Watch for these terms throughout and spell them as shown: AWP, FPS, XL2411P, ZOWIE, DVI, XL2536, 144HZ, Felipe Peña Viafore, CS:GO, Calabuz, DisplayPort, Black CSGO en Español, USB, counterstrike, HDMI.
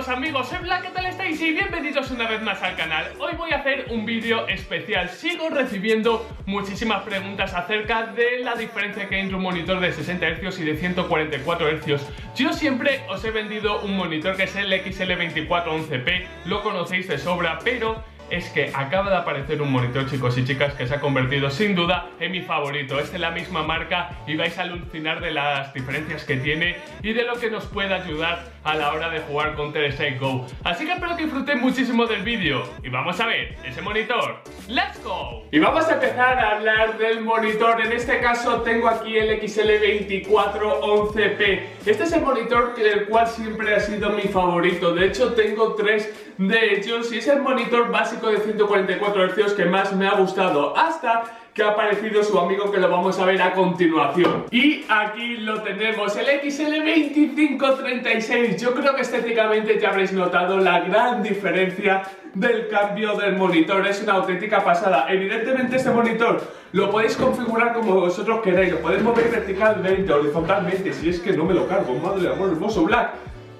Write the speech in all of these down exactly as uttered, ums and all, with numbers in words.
chicos, amigos, soy Black, ¿qué tal estáis? Y bienvenidos una vez más al canal. Hoy voy a hacer un vídeo especial. Sigo recibiendo muchísimas preguntas acerca de la diferencia que hay entre un monitor de sesenta hercios y de ciento cuarenta y cuatro hercios. Yo siempre os he vendido un monitor que es el X L veinticuatro once P, lo conocéis de sobra, pero es que acaba de aparecer un monitor, chicos y chicas, que se ha convertido sin duda en mi favorito. Es de la misma marca y vais a alucinar de las diferencias que tiene y de lo que nos puede ayudar a la hora de jugar con CS:GO. Así que espero que disfrutéis muchísimo del vídeo y vamos a ver ese monitor. ¡Let's go! Y vamos a empezar a hablar del monitor. En este caso tengo aquí el X L veinticuatro once P. Este es el monitor del cual siempre ha sido mi favorito. De hecho tengo tres de ellos y es el monitor básico de ciento cuarenta y cuatro hercios que más me ha gustado, hasta que ha aparecido su amigo que lo vamos a ver a continuación. Y aquí lo tenemos, el X L veinticinco treinta y seis. Yo creo que estéticamente ya habréis notado la gran diferencia del cambio del monitor. Es una auténtica pasada. Evidentemente este monitor lo podéis configurar como vosotros queráis, lo podéis mover verticalmente, horizontalmente, si es que no me lo cargo, madre de amor hermoso, Black.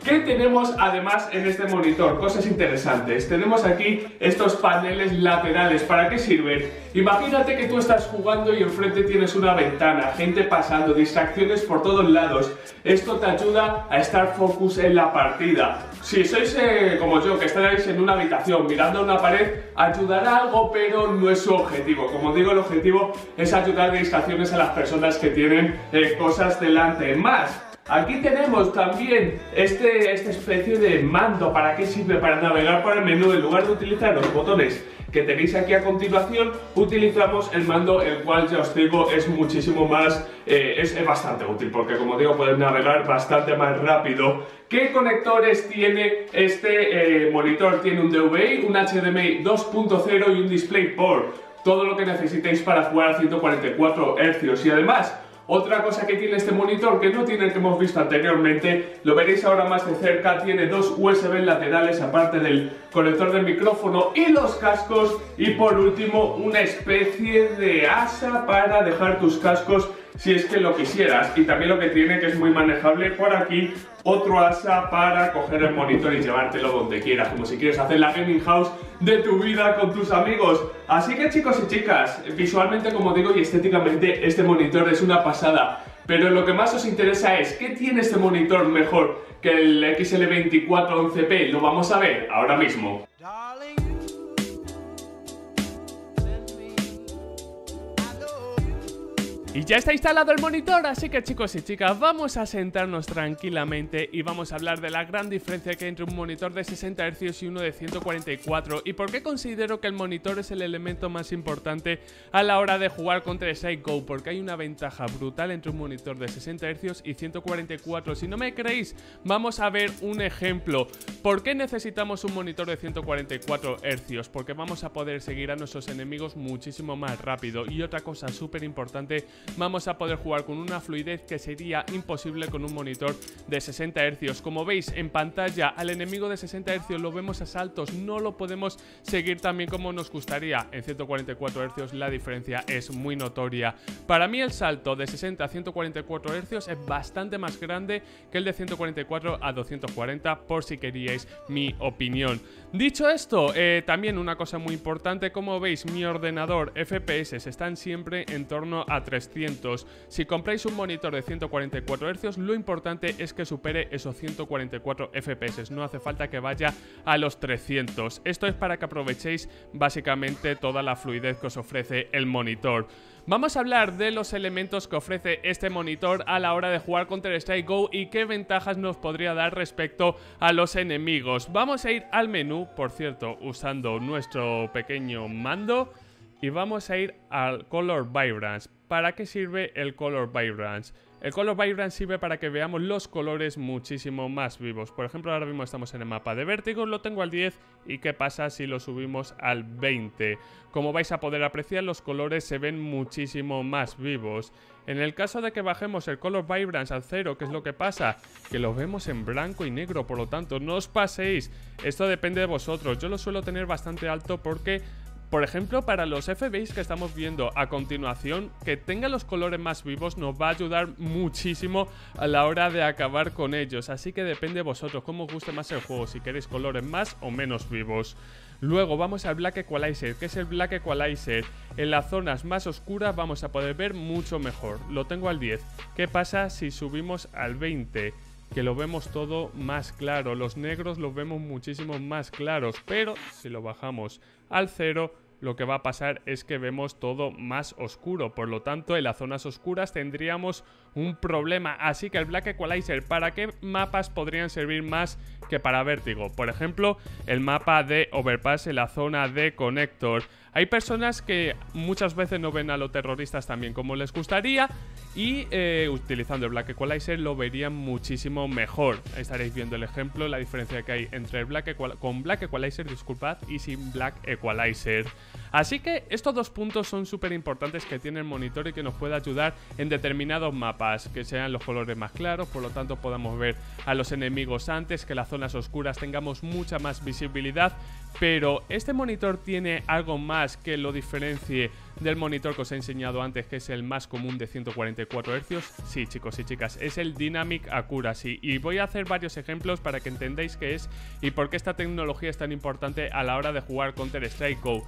¿Qué tenemos además en este monitor? Cosas interesantes. Tenemos aquí estos paneles laterales. ¿Para qué sirven? Imagínate que tú estás jugando y enfrente tienes una ventana, gente pasando, distracciones por todos lados. Esto te ayuda a estar focus en la partida. Si sois eh, como yo, que estáis en una habitación mirando una pared, ayudará algo, pero no es su objetivo. Como digo, el objetivo es ayudar a distracciones a las personas que tienen eh, cosas delante. Más, aquí tenemos también este, esta especie de mando. ¿Para qué sirve? Para navegar por el menú. En lugar de utilizar los botones que tenéis aquí a continuación, utilizamos el mando, el cual ya os digo es muchísimo más, eh, es, es bastante útil, porque como digo podéis navegar bastante más rápido. ¿Qué conectores tiene este eh, monitor? Tiene un D V I, un H D M I dos punto cero y un DisplayPort. Todo lo que necesitéis para jugar a ciento cuarenta y cuatro hercios. Y además, otra cosa que tiene este monitor, que no tiene el que hemos visto anteriormente, lo veréis ahora más de cerca, tiene dos U S B laterales aparte del conector del micrófono y los cascos. Y por último, una especie de asa para dejar tus cascos si es que lo quisieras. Y también lo que tiene, que es muy manejable, por aquí otro asa para coger el monitor y llevártelo donde quieras, como si quieres hacer la gaming house de tu vida con tus amigos. Así que, chicos y chicas, visualmente, como digo, y estéticamente, este monitor es una pasada. Pero lo que más os interesa es ¿qué tiene este monitor mejor que el X L veinticuatro once P? Lo vamos a ver ahora mismo. Y ya está instalado el monitor, así que, chicos y chicas, vamos a sentarnos tranquilamente y vamos a hablar de la gran diferencia que hay entre un monitor de sesenta hercios y uno de ciento cuarenta y cuatro, y por qué considero que el monitor es el elemento más importante a la hora de jugar contra CS:GO, porque hay una ventaja brutal entre un monitor de sesenta hercios y ciento cuarenta y cuatro. Si no me creéis, vamos a ver un ejemplo. ¿Por qué necesitamos un monitor de ciento cuarenta y cuatro hercios? Porque vamos a poder seguir a nuestros enemigos muchísimo más rápido, y otra cosa súper importante, vamos a poder jugar con una fluidez que sería imposible con un monitor de sesenta hercios. Como veis en pantalla, al enemigo de sesenta hercios lo vemos a saltos, no lo podemos seguir también como nos gustaría. En ciento cuarenta y cuatro hercios la diferencia es muy notoria. Para mí el salto de sesenta a ciento cuarenta y cuatro hercios es bastante más grande que el de ciento cuarenta y cuatro a doscientos cuarenta, por si queríais mi opinión. Dicho esto, eh, también una cosa muy importante, como veis, mi ordenador F P S están siempre en torno a trescientos. Si compráis un monitor de ciento cuarenta y cuatro hercios, lo importante es que supere esos ciento cuarenta y cuatro F P S, no hace falta que vaya a los trescientos. Esto es para que aprovechéis básicamente toda la fluidez que os ofrece el monitor. Vamos a hablar de los elementos que ofrece este monitor a la hora de jugar contra CS:GO y qué ventajas nos podría dar respecto a los enemigos. Vamos a ir al menú, por cierto, usando nuestro pequeño mando, y vamos a ir al Color Vibrance. ¿Para qué sirve el Color Vibrance? El Color Vibrance sirve para que veamos los colores muchísimo más vivos. Por ejemplo, ahora mismo estamos en el mapa de vértigo, lo tengo al diez, y ¿qué pasa si lo subimos al veinte? Como vais a poder apreciar, los colores se ven muchísimo más vivos. En el caso de que bajemos el Color Vibrance al cero, ¿qué es lo que pasa? Que lo vemos en blanco y negro, por lo tanto, no os paséis. Esto depende de vosotros. Yo lo suelo tener bastante alto porque Por ejemplo, para los F Bs que estamos viendo a continuación, que tenga los colores más vivos nos va a ayudar muchísimo a la hora de acabar con ellos. Así que depende de vosotros cómo os guste más el juego, si queréis colores más o menos vivos. Luego vamos al Black Equalizer. ¿Qué es el Black Equalizer? En las zonas más oscuras vamos a poder ver mucho mejor. Lo tengo al diez. ¿Qué pasa si subimos al veinte? Que lo vemos todo más claro. Los negros los vemos muchísimo más claros. Pero si lo bajamos al cero, lo que va a pasar es que vemos todo más oscuro. Por lo tanto, en las zonas oscuras tendríamos un problema. Así que el Black Equalizer, ¿para qué mapas podrían servir más que para Vértigo? Por ejemplo, el mapa de Overpass en la zona de Connector. Hay personas que muchas veces no ven a los terroristas también como les gustaría. Y eh, utilizando el Black Equalizer lo verían muchísimo mejor. Estaréis viendo el ejemplo, la diferencia que hay entre el Black Equal con Black Equalizer, disculpad, y sin Black Equalizer. Así que estos dos puntos son súper importantes que tiene el monitor y que nos puede ayudar en determinados mapas, que sean los colores más claros, por lo tanto podamos ver a los enemigos antes, que en las zonas oscuras tengamos mucha más visibilidad. Pero este monitor tiene algo más que lo diferencie del monitor que os he enseñado antes, que es el más común de ciento cuarenta y cuatro hercios. Sí, chicos y chicas, es el Dynamic Accuracy, y voy a hacer varios ejemplos para que entendáis qué es y por qué esta tecnología es tan importante a la hora de jugar Counter-Strike Go.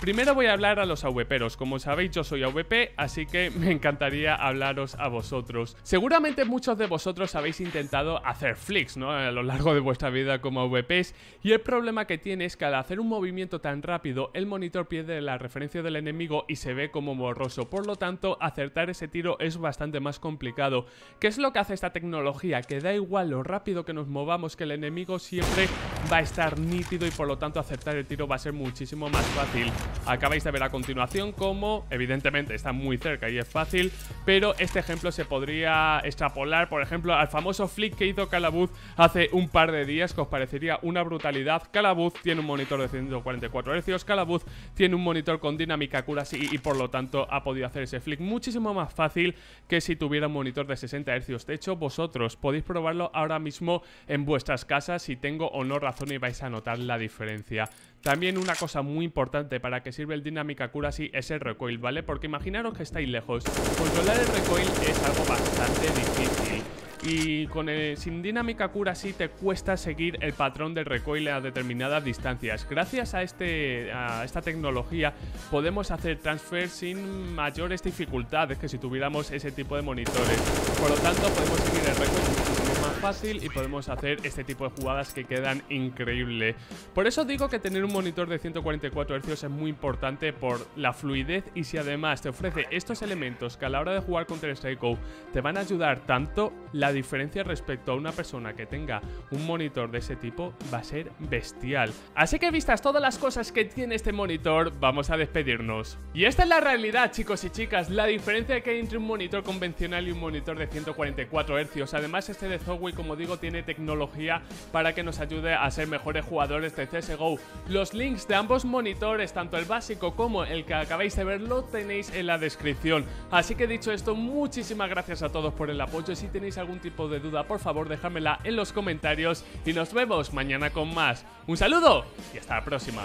Primero voy a hablar a los AWPeros. Como sabéis, yo soy A W P, así que me encantaría hablaros a vosotros. Seguramente muchos de vosotros habéis intentado hacer flicks, ¿no?, a lo largo de vuestra vida como A W Pes, y el problema que tiene es que al hacer un movimiento tan rápido, el monitor pierde la referencia del enemigo y se ve como borroso. Por lo tanto, acertar ese tiro es bastante más complicado. ¿Qué es lo que hace esta tecnología? Que da igual lo rápido que nos movamos, que el enemigo siempre va a estar nítido, y por lo tanto acertar el tiro va a ser muchísimo más fácil. Acabáis de ver a continuación cómo, evidentemente, está muy cerca y es fácil, pero este ejemplo se podría extrapolar, por ejemplo, al famoso flick que hizo Calabuz hace un par de días, que os parecería una brutalidad. Calabuz tiene un monitor de ciento cuarenta y cuatro hercios, Calabuz tiene un monitor con Dynamic Accuracy y por lo tanto ha podido hacer ese flick muchísimo más fácil que si tuviera un monitor de sesenta hercios. De hecho, vosotros podéis probarlo ahora mismo en vuestras casas, si tengo o no razón, y vais a notar la diferencia. También una cosa muy importante para que sirve el Dynamic Accuracy es el recoil, ¿vale? Porque imaginaros que estáis lejos. Controlar el recoil es algo bastante difícil, y con el, sin Dynamic Accuracy te cuesta seguir el patrón del recoil a determinadas distancias. Gracias a, este, a esta tecnología podemos hacer transfer sin mayores dificultades que si tuviéramos ese tipo de monitores. Por lo tanto, podemos seguir el recoil fácil y podemos hacer este tipo de jugadas que quedan increíble. Por eso digo que tener un monitor de ciento cuarenta y cuatro hercios es muy importante por la fluidez, y si además te ofrece estos elementos que a la hora de jugar Counter-Strike Go te van a ayudar tanto, la diferencia respecto a una persona que tenga un monitor de ese tipo va a ser bestial. Así que, vistas todas las cosas que tiene este monitor, vamos a despedirnos. Y esta es la realidad, chicos y chicas, la diferencia que hay entre un monitor convencional y un monitor de ciento cuarenta y cuatro hercios. Además, este de ZOWIE, como digo, tiene tecnología para que nos ayude a ser mejores jugadores de C S G O. Los links de ambos monitores, tanto el básico como el que acabáis de ver, lo tenéis en la descripción. Así que, dicho esto, muchísimas gracias a todos por el apoyo. Si tenéis algún tipo de duda, por favor, dejadmela en los comentarios, y nos vemos mañana con más. Un saludo y hasta la próxima.